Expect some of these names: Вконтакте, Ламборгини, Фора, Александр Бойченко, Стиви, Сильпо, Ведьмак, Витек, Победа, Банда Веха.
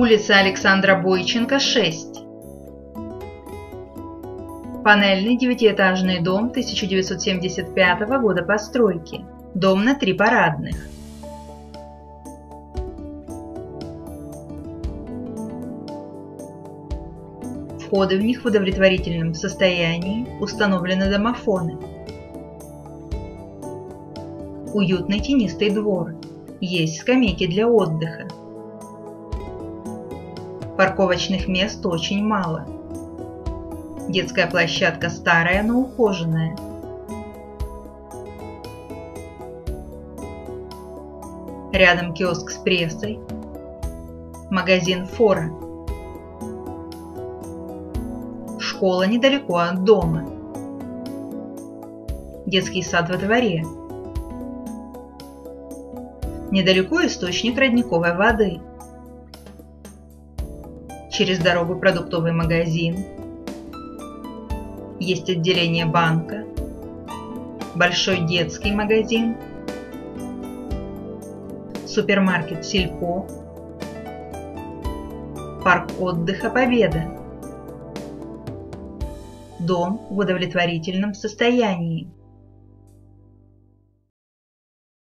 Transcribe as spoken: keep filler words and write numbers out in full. Улица Александра Бойченко, шесть. Панельный девятиэтажный дом тысяча девятьсот семьдесят пятого года постройки. Дом на три парадных. Входы в них в удовлетворительном состоянии, установлены домофоны. Уютный тенистый двор. Есть скамейки для отдыха. Парковочных мест очень мало. Детская площадка старая, но ухоженная. Рядом киоск с прессой. Магазин «Фора». Школа недалеко от дома. Детский сад во дворе. Недалеко источник родниковой воды. Через дорогу продуктовый магазин. Есть отделение банка. Большой детский магазин. Супермаркет «Сильпо». Парк отдыха «Победа». Дом в удовлетворительном состоянии.